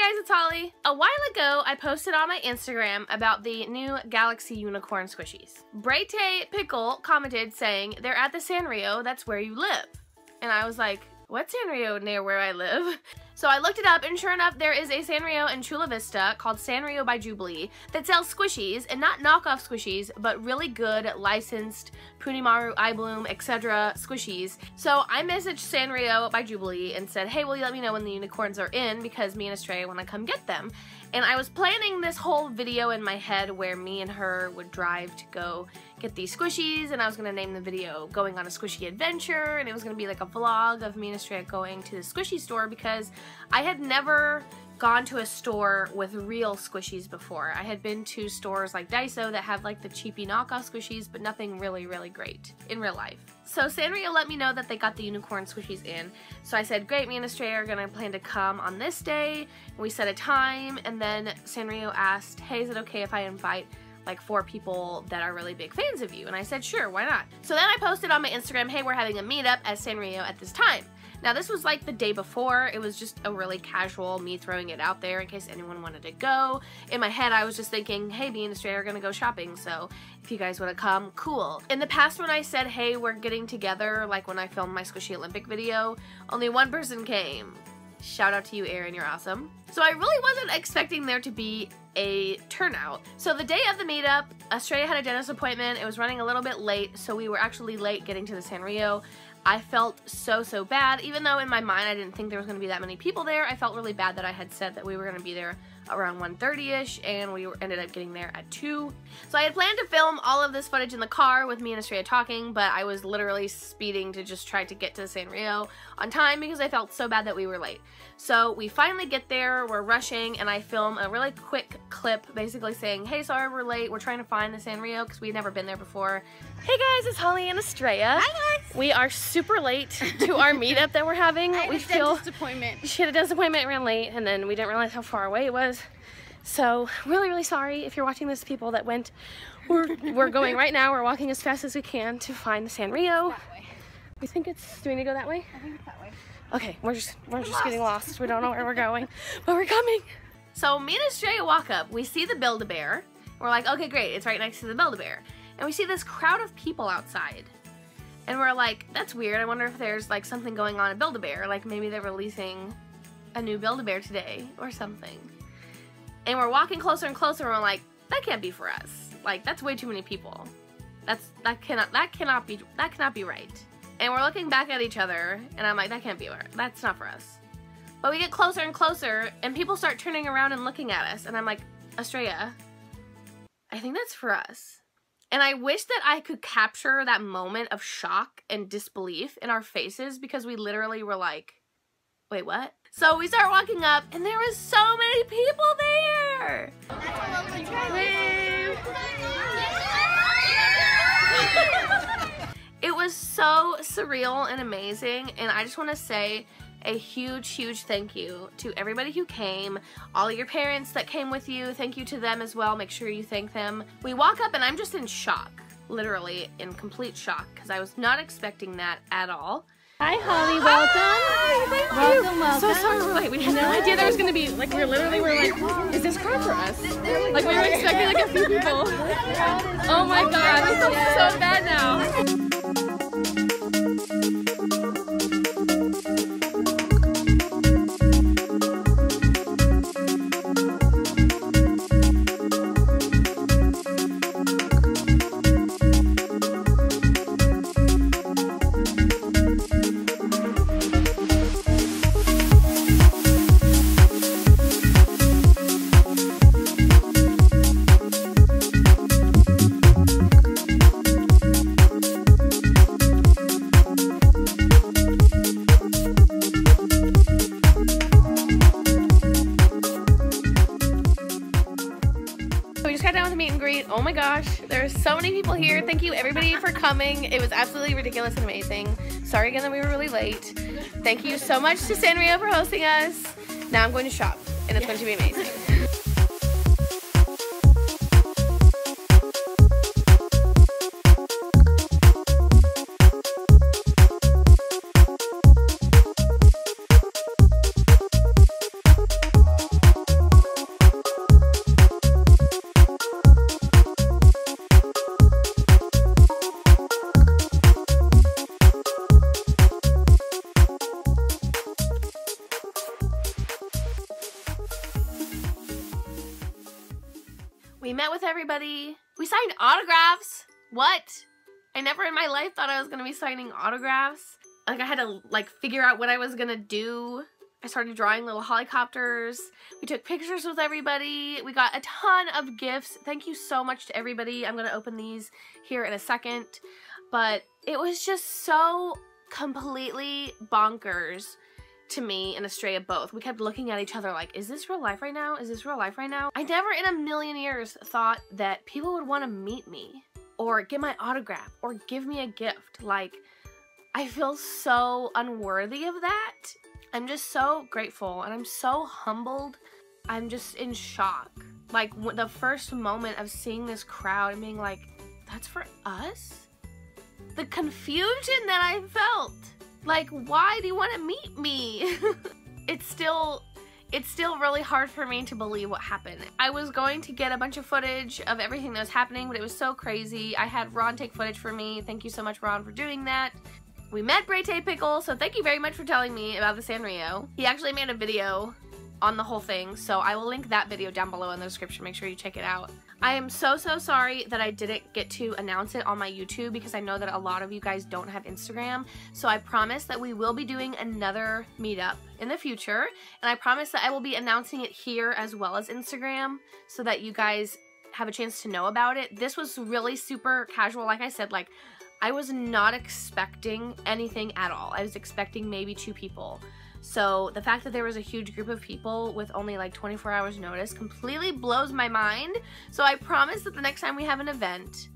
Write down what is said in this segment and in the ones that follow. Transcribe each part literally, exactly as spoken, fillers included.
guys, it's Holly. A while ago, I posted on my Instagram about the new Galaxy Unicorn Squishies. Braytay Pickle commented saying, they're at the Sanrio, that's where you live. And I was like, what's Sanrio near where I live? So I looked it up, and sure enough, there is a Sanrio in Chula Vista called Sanrio by Jubilee that sells squishies, and not knockoff squishies, but really good, licensed, Punimaru, iBloom, et cetera squishies. So I messaged Sanrio by Jubilee and said, hey, will you let me know when the unicorns are in, because me and Estrella want to come get them. And I was planning this whole video in my head where me and her would drive to go get these squishies, and I was going to name the video Going on a Squishy Adventure, and it was going to be like a vlog of me and Estrella going to the squishy store, because I had never gone to a store with real squishies before. I had been to stores like Daiso that have like the cheapy knockoff squishies, but nothing really, really great in real life. So Sanrio let me know that they got the unicorn squishies in. So I said, great, me and Estrella are gonna plan to come on this day. We set a time, and then Sanrio asked, hey, is it okay if I invite like four people that are really big fans of you? And I said, sure, why not? So then I posted on my Instagram, hey, we're having a meetup at Sanrio at this time. Now this was like the day before. It was just a really casual me throwing it out there in case anyone wanted to go. In my head I was just thinking, hey, me and Estrella are gonna go shopping, so if you guys wanna come, cool. In the past when I said, hey, we're getting together, like when I filmed my Squishy Olympic video, only one person came. Shout out to you, Erin, you're awesome. So I really wasn't expecting there to be a turnout. So the day of the meetup, Estrella had a dentist appointment. It was running a little bit late, so we were actually late getting to the Sanrio. I felt so, so bad. Even though in my mind I didn't think there was going to be that many people there, I felt really bad that I had said that we were going to be there around one thirty-ish, and we were, ended up getting there at two. So I had planned to film all of this footage in the car with me and Estrella talking, but I was literally speeding to just try to get to Sanrio on time because I felt so bad that we were late. So we finally get there, we're rushing, and I film a really quick clip basically saying, hey, sorry we're late, we're trying to find the Sanrio because we'd never been there before. Hey guys, it's Holly and Estrella. Hi guys! We are super late to our meetup that we're having. I had we a feel disappointment. She had a disappointment, ran late, and then we didn't realize how far away it was. So really, really sorry if you're watching this, people that went. We're, we're going right now. We're walking as fast as we can to find the Sanrio. That way. We think it's, do we need to go that way? I think it's that way. Okay, we're just, we're I'm just lost. getting lost. We don't know where we're going, but we're coming. So me and Estrella walk up. We see the Build-A-Bear. We're like, okay, great. It's right next to the Build-A-Bear. And we see this crowd of people outside. And we're like, that's weird. I wonder if there's like something going on at Build-A-Bear. Like maybe they're releasing a new Build-A-Bear today or something. And we're walking closer and closer, and we're like, that can't be for us. Like, that's way too many people. That's that cannot that cannot be that cannot be right. And we're looking back at each other, and I'm like, that can't be right. That's not for us. But we get closer and closer, and people start turning around and looking at us, and I'm like, Estrella, I think that's for us. And I wish that I could capture that moment of shock and disbelief in our faces, because we literally were like, wait, what? So we start walking up, and there was so many people there! Wave. It was so surreal and amazing, and I just want to say a huge, huge thank you to everybody who came, all your parents that came with you, thank you to them as well, make sure you thank them. We walk up, and I'm just in shock, literally in complete shock, because I was not expecting that at all. Hi, Holly. Welcome. Hi, thank welcome, you. welcome. So sorry we're late. We had no idea there was going to be, like, we literally were like, is this crowd for us? Like, we were expecting, like, a few people. Oh, my God. I feel so bad now. Oh my gosh, there are so many people here. Thank you everybody for coming. It was absolutely ridiculous and amazing. Sorry again that we were really late. Thank you so much to Sanrio for hosting us. Now I'm going to shop, and it's yeah. going to be amazing. We met with everybody. We signed autographs. What? I never in my life thought I was gonna be signing autographs. Like, I had to, like, figure out what I was gonna do. I started drawing little helicopters. We took pictures with everybody. We got a ton of gifts. Thank you so much to everybody. I'm gonna open these here in a second. But it was just so completely bonkers to me and Estrella both. We kept looking at each other like, is this real life right now? Is this real life right now? I never in a million years thought that people would wanna meet me or get my autograph or give me a gift. Like, I feel so unworthy of that. I'm just so grateful and I'm so humbled. I'm just in shock. Like, the first moment of seeing this crowd and being like, that's for us? The confusion that I felt. Like, why do you want to meet me? It's still, it's still really hard for me to believe what happened. I was going to get a bunch of footage of everything that was happening, but it was so crazy. I had Ron take footage for me. Thank you so much, Ron, for doing that. We met Braytay Pickle, so thank you very much for telling me about the Sanrio. He actually made a video on the whole thing, so I will link that video down below in the description. Make sure you check it out. I am so, so sorry that I didn't get to announce it on my YouTube because I know that a lot of you guys don't have Instagram. So I promise that we will be doing another meetup in the future. And I promise that I will be announcing it here as well as Instagram so that you guys have a chance to know about it. This was really super casual. Like I said, like, I was not expecting anything at all. I was expecting maybe two people. So the fact that there was a huge group of people with only like twenty-four hours notice completely blows my mind. So I promise that the next time we have an event,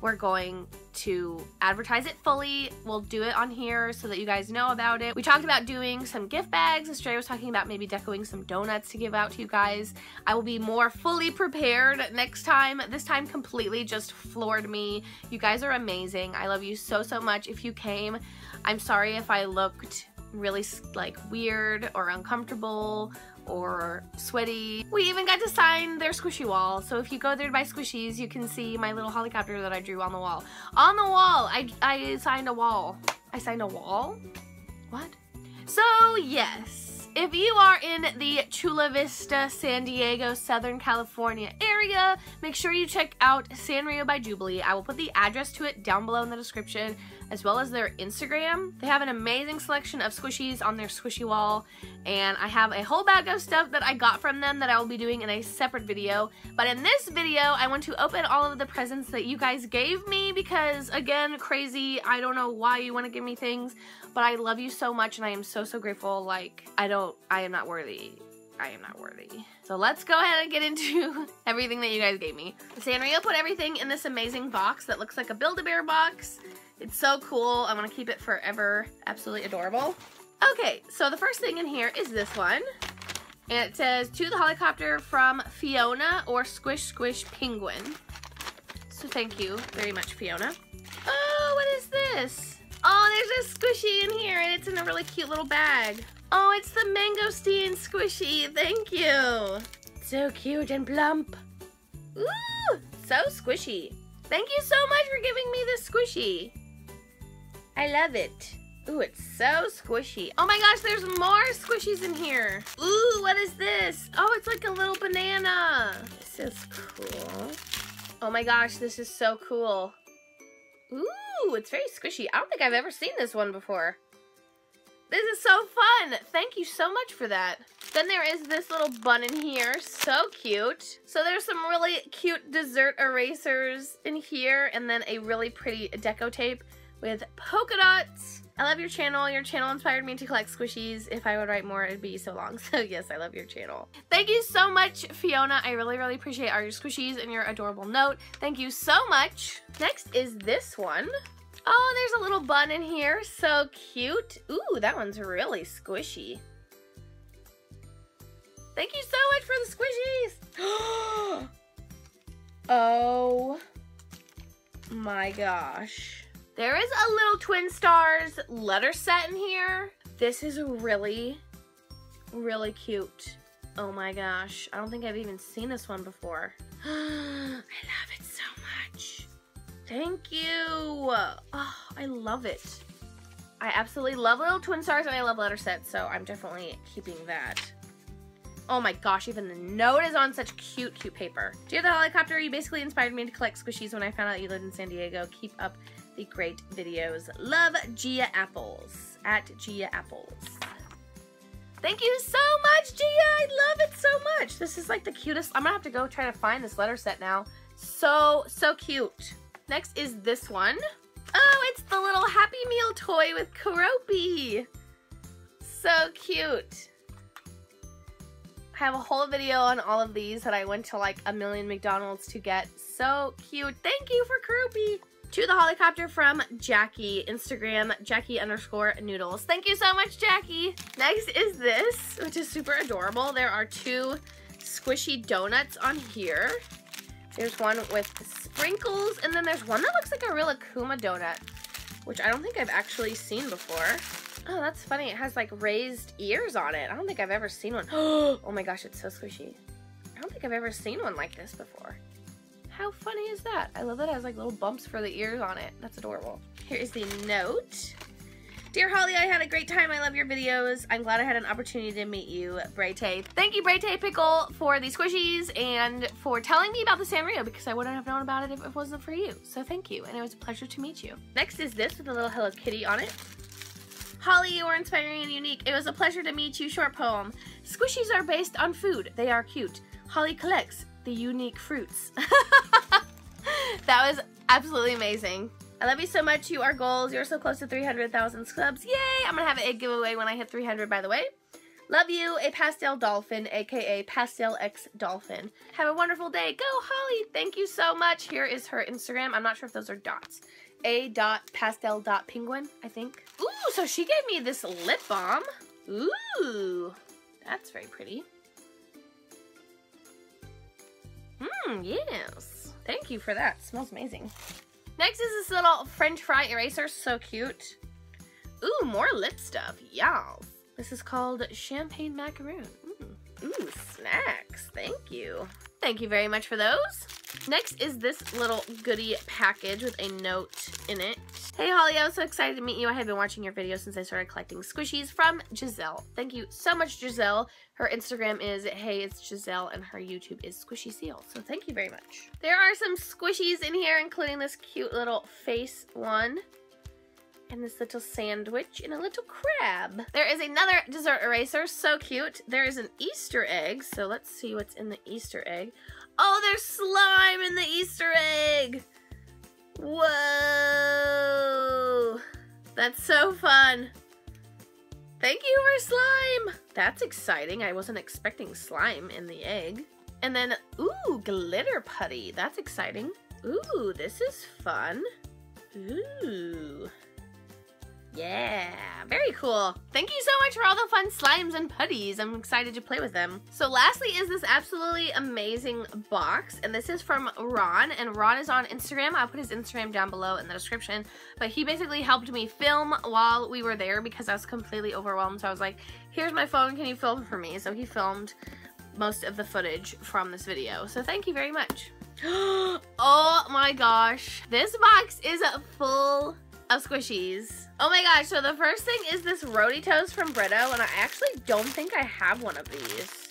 we're going to advertise it fully. We'll do it on here so that you guys know about it. We talked about doing some gift bags. Estrella was talking about maybe decoing some donuts to give out to you guys. I will be more fully prepared next time. This time completely just floored me. You guys are amazing. I love you so, so much. If you came, I'm sorry if I looked really like weird or uncomfortable or sweaty. We even got to sign their squishy wall, so if you go there to buy squishies, you can see my little helicopter that I drew on the wall. On the wall! I, I signed a wall. I signed a wall? What? So yes, if you are in the Chula Vista, San Diego, Southern California area, make sure you check out Sanrio by Jubilee. I will put the address to it down below in the description, as well as their Instagram. They have an amazing selection of squishies on their squishy wall, and I have a whole bag of stuff that I got from them that I will be doing in a separate video. But in this video, I want to open all of the presents that you guys gave me because, again, crazy. I don't know why you want to give me things, but I love you so much, and I am so, so grateful. Like, I don't, I am not worthy. I am not worthy. So let's go ahead and get into everything that you guys gave me. Sanrio put everything in this amazing box that looks like a Build-A-Bear box. It's so cool. I want to keep it forever. Absolutely adorable. Okay, so the first thing in here is this one. And it says, to the helicopter from Fiona or Squish Squish Penguin. So thank you very much, Fiona. Oh, what is this? Oh, there's a squishy in here and it's in a really cute little bag. Oh, it's the mangosteen squishy. Thank you. So cute and plump. Ooh, so squishy. Thank you so much for giving me this squishy. I love it. Ooh, it's so squishy. Oh my gosh, there's more squishies in here. Ooh, what is this? Oh, it's like a little banana. This is cool. Oh my gosh, this is so cool. Ooh, it's very squishy. I don't think I've ever seen this one before. This is so fun. Thank you so much for that. Then there is this little bun in here. So cute. So there's some really cute dessert erasers in here and then a really pretty deco tape with polka dots. I love your channel. Your channel inspired me to collect squishies. If I would write more, it'd be so long. So yes, I love your channel. Thank you so much, Fiona. I really, really appreciate all your squishies and your adorable note. Thank you so much. Next is this one. Oh, there's a little bun in here. So cute. Ooh, that one's really squishy. Thank you so much for the squishies. Oh my gosh. There is a Little Twin Stars letter set in here. This is really, really cute. Oh my gosh. I don't think I've even seen this one before. I love it so much. Thank you. Oh, I love it. I absolutely love Little Twin Stars and I love letter sets, so I'm definitely keeping that. Oh my gosh, even the note is on such cute, cute paper. Dear the Helicopter, you basically inspired me to collect squishies when I found out you lived in San Diego. Keep up the great videos. Love, Gia Apples. At Gia Apples. Thank you so much, Gia. I love it so much. This is like the cutest. I'm gonna have to go try to find this letter set now. So, so cute. Next is this one. Oh, it's the little Happy Meal toy with Kurope. So cute. I have a whole video on all of these that I went to like a million McDonald's to get. So cute. Thank you for Kurope. To the Helicopter from Jackie. Instagram, Jackie underscore noodles. Thank you so much, Jackie. Next is this, which is super adorable. There are two squishy donuts on here. There's one with sprinkles, and then there's one that looks like a real Akuma donut, which I don't think I've actually seen before. Oh, that's funny. It has like raised ears on it. I don't think I've ever seen one. Oh my gosh, it's so squishy. I don't think I've ever seen one like this before. How funny is that? I love that it has like little bumps for the ears on it. That's adorable. Here is the note. Dear Holly, I had a great time. I love your videos. I'm glad I had an opportunity to meet you, Braytay. Thank you, Braytay Pickle, for the squishies and for telling me about the Sanrio, because I wouldn't have known about it if it wasn't for you. So thank you, and it was a pleasure to meet you. Next is this with a little Hello Kitty on it. Holly, you are inspiring and unique. It was a pleasure to meet you. Short poem. Squishies are based on food. They are cute. Holly collects the unique fruits. That was absolutely amazing. I love you so much. You are goals. You're so close to three hundred thousand subs. Yay! I'm gonna have an egg giveaway when I hit three hundred, by the way. Love you, a pastel dolphin, aka pastel X dolphin. Have a wonderful day. Go, Holly. Thank you so much. Here is her Instagram. I'm not sure if those are dots. A dot pastel dot penguin, I think. Ooh, so she gave me this lip balm. Ooh, that's very pretty. Mmm, yes. Thank you for that. Smells amazing. Next is this little French fry eraser. So cute. Ooh, more lip stuff. Y'all. This is called champagne macaroon. Ooh. Ooh, snacks. Thank you. Thank you very much for those. Next is this little goodie package with a note in it. Hey, Holly, I was so excited to meet you. I have been watching your video since I started collecting squishies. From Giselle. Thank you so much, Giselle. Her Instagram is Hey, It's Giselle, and her YouTube is Squishy Seal. So thank you very much. There are some squishies in here, including this cute little face one, and this little sandwich, and a little crab. There is another dessert eraser, so cute. There is an Easter egg, so let's see what's in the Easter egg. Oh, there's slime in the Easter egg! Whoa! That's so fun. Thank you for slime! That's exciting. I wasn't expecting slime in the egg. And then, ooh, glitter putty. That's exciting. Ooh, this is fun. Ooh. Yeah, very cool. Thank you so much for all the fun slimes and putties. I'm excited to play with them. So lastly is this absolutely amazing box, and this is from Ron, and Ron is on Instagram. I'll put his Instagram down below in the description, but he basically helped me film while we were there because I was completely overwhelmed. So I was like, here's my phone, can you film for me? So he filmed most of the footage from this video. So thank you very much. Oh my gosh. This box is full of squishies. Oh my gosh, so the first thing is this Roadie Toast from Britto, and I actually don't think I have one of these.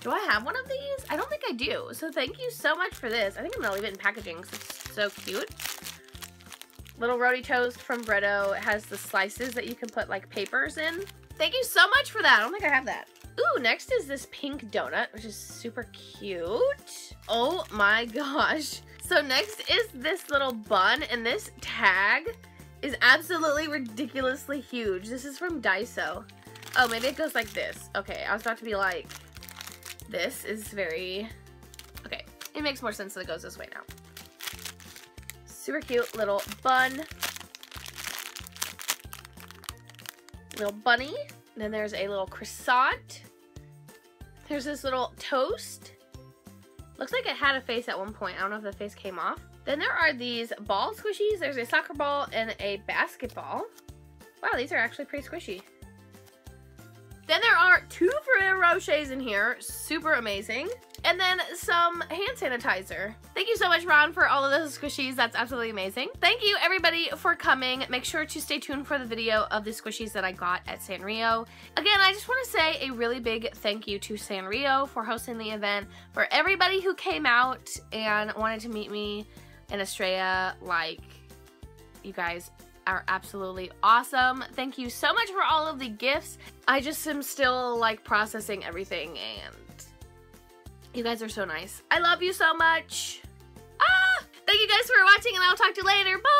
Do I have one of these? I don't think I do, so thank you so much for this. I think I'm gonna leave it in packaging because it's so cute. Little Roadie Toast from Britto. It has the slices that you can put like papers in. Thank you so much for that. I don't think I have that. Ooh, next is this pink donut, which is super cute. Oh my gosh. So next is this little bun, and this tag is absolutely ridiculously huge. This is from Daiso. Oh, maybe it goes like this. Okay, I was about to be like, this is very... Okay, it makes more sense that it goes this way now. Super cute little bun. Little bunny. And then there's a little croissant. There's this little toast. Looks like it had a face at one point. I don't know if the face came off. Then there are these ball squishies. There's a soccer ball and a basketball. Wow, these are actually pretty squishy. Then there are two Ferrero Rochers in here. Super amazing. and then some hand sanitizer. Thank you so much, Ron, for all of those squishies. That's absolutely amazing. Thank you, everybody, for coming. Make sure to stay tuned for the video of the squishies that I got at Sanrio. Again, I just want to say a really big thank you to Sanrio for hosting the event, for everybody who came out and wanted to meet me and Estrella. Like, you guys are absolutely awesome. Thank you so much for all of the gifts. I just am still like processing everything, and you guys are so nice. I love you so much. Ah! Thank you guys for watching, and I'll talk to you later. Bye!